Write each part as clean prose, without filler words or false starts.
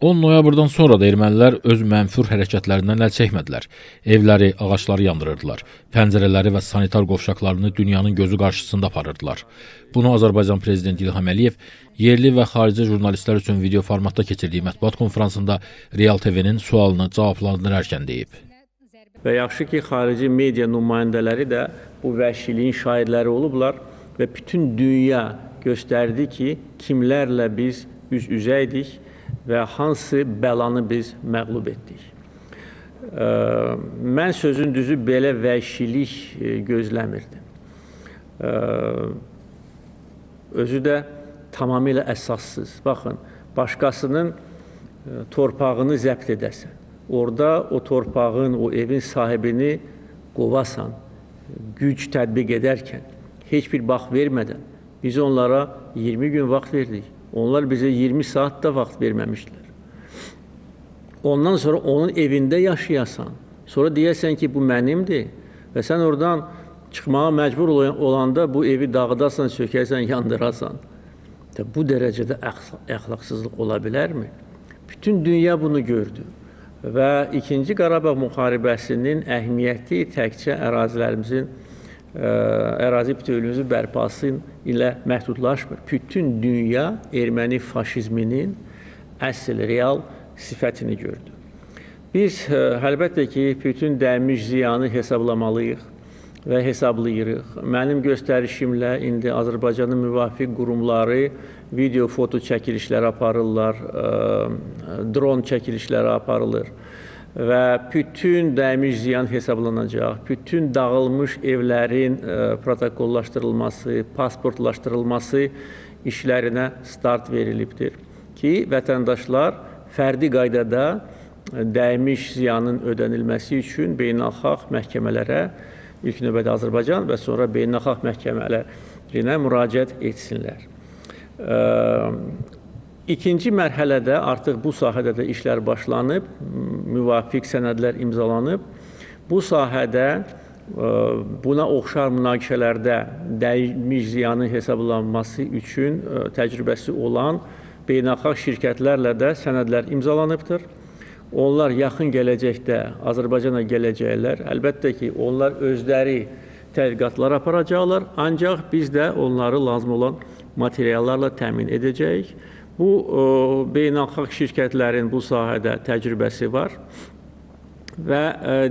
10 noyabrdan sonra da ermənilər öz mənfur hərəkətlərindən əl çəkmədilər. Evləri, ağaçları yandırırdılar. Pəncərələri və sanitar qovşaqlarını dünyanın gözü qarşısında aparırdılar. Bunu Azərbaycan Prezidenti İlham Əliyev yerli və xarici jurnalistlər üçün video formatda keçirdiyi mətbuat konferansında Real TV-nin sualını cavablandırarkən deyib. Və yaxşı ki, xarici media nümayəndələri də bu vəhşiliyin şahidləri olublar və bütün dünya göstərdi ki, kimlərlə biz üz-üzə idik və hansı bəlanı biz məğlub etdik. Mən sözün düzü belə vəhşilik gözləmirdim. Özü də tamamilə əsassız. Baxın, başqasının torpağını zəbt edəsən, orada o torpağın, o evin sahibini qovasan, güc tətbiq edərkən, heç bir bax vermədən, biz onlara 20 gün vaxt verdik. Onlar bize 20 saat da vaxt vermemişler. Ondan sonra onun evinde yaşayasan, sonra deyəsən ki, bu mənimdir və sən oradan çıxmağa məcbur olanda bu evi dağıdasan, sökəsən, yandırasan. Bu dərəcədə əxlaqsızlıq ola bilərmi? Bütün dünya bunu gördü və 2-ci Qarabağ müharibəsinin əhəmiyyəti təkcə ərazilərimizin ərazi bütövlüyümüzü bərpası ilə məhdudlaşmır. Bütün dünya erməni faşizminin əsl, real sifətini gördü. Biz əlbəttə ki, bütün dəymiş ziyanı hesablamalıyıq və hesablayırıq. Mənim göstərişimlə indi Azərbaycanın müvafiq qurumları video-foto çəkilişləri aparırlar, dron çəkilişləri aparılır. Və bütün dəymiş ziyan hesablanacaq, bütün dağılmış evlərin protokollaşdırılması, pasportlaşdırılması işlərinə start verilibdir ki, vətəndaşlar fərdi qaydada dəymiş ziyanın ödənilməsi üçün beynəlxalq məhkəmələrə, ilk növbədə Azərbaycan və sonra beynəlxalq məhkəmələrinə müraciət etsinlər. İkinci mərhələdə artıq bu sahədə də işlər başlanıb, müvafiq sənədlər imzalanıb. Bu sahədə buna oxşar münaqişələrdə dəymiş ziyanın hesablanması üçün təcrübəsi olan beynəlxalq şirkətlərlə də sənədlər imzalanıbdır. Onlar yaxın gələcəkdə Azərbaycana gələcəklər. Əlbəttə ki, onlar özləri tədqiqatlar aparacaqlar, ancaq biz də onları lazım olan materiallarla təmin edəcəyik. Bu, beynəlxalq şirkətlərin bu sahədə təcrübəsi var və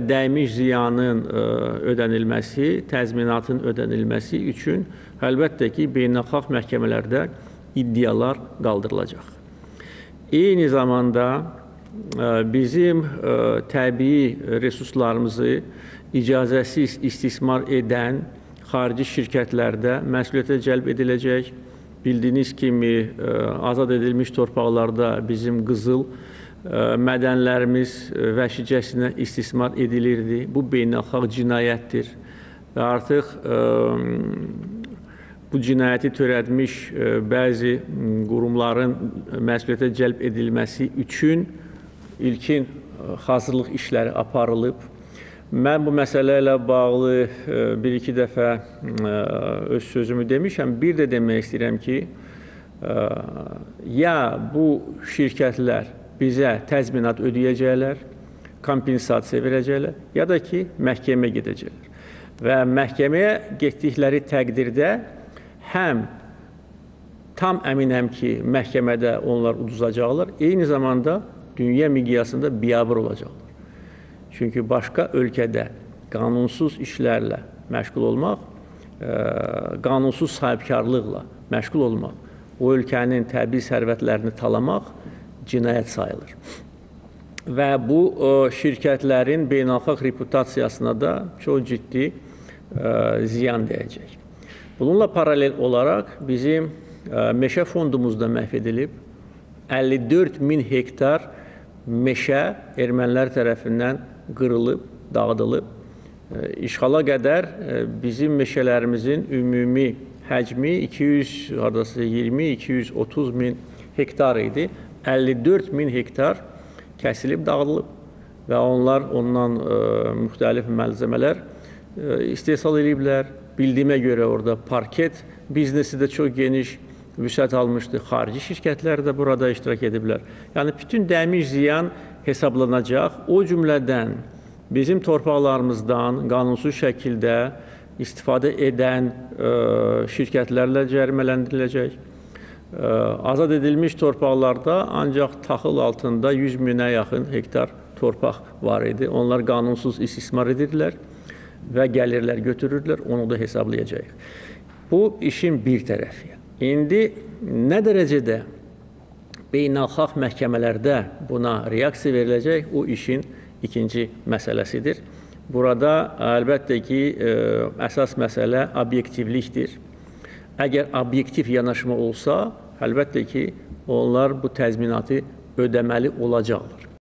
dəymiş ziyanın ödənilməsi, təzminatın ödənilməsi üçün əlbəttə ki, beynəlxalq məhkəmələrdə iddialar qaldırılacaq. Eyni zamanda bizim təbii resurslarımızı icazəsiz istismar edən xarici şirkətlərdə məsuliyyətə cəlb ediləcək. Bildiyiniz kimi, azad edilmiş torpaqlarda bizim qızıl mədənlərimiz vəhşicəsinə istismar edilirdi. Bu, beynəlxalq cinayətdir və artıq bu cinayəti törətmiş bəzi qurumların məsuliyyətə cəlb edilməsi üçün ilkin hazırlıq işləri aparılıb. Mən bu məsələ ilə bağlı bir-iki dəfə öz sözümü demişəm. Bir də demək istəyirəm ki, ya bu şirkətlər bizə təzminat ödəyəcəklər, kompensasiya verəcəklər, ya da ki, məhkəməyə gedəcəklər. Və məhkəməyə getdikləri təqdirdə həm tam əminəm ki, məhkəmədə onlar uduzacaqlar, eyni zamanda dünya miqyasında biabır olacaqlar. Çünki başqa ölkədə qanunsuz işlərlə məşğul olmaq, qanunsuz sahibkarlıqla məşğul olmaq, o ölkənin təbii sərvətlərini talamaq cinayət sayılır. Və bu, şirkətlərin beynəlxalq reputasiyasına da çox ciddi ziyan dəyəcək. Bununla paralel olaraq bizim meşə fondumuzda məhv edilib, 54.000 hektar meşə ermənilər tərəfindən qırılıb, dağıdılıb. İşğala qədər bizim meşələrimizin ümumi həcmi 220-230 min hektar idi. 54 min hektar kəsilib, dağıdılıb və onlar ondan müxtəlif malzemələr istehsal ediblər. Bildiyimə görə orada parket biznesi də çox geniş vüsət almışdı. Xarici şirkətlər də burada iştirak ediblər. Yəni, bütün dəmir ziyan hesablanacaq. O cümlədən bizim torpaqlarımızdan qanunsuz şəkildə istifadə edən şirkətlərlə cərimələndiriləcək. Azad edilmiş torpaqlarda ancaq taxıl altında 100 minə yaxın hektar torpaq var idi. Onlar qanunsuz istismar edirlər və gəlirlər götürürlər, onu da hesablayacağıq. Bu işin bir tərəfi. İndi nə dərəcədə beynəlxalq məhkəmələrdə buna reaksiya veriləcək, o işin ikinci məsələsidir. Burada əlbəttə ki, əsas məsələ obyektivlikdir. Əgər obyektiv yanaşma olsa, əlbəttə ki, onlar bu təzminatı ödəməli olacaqlar.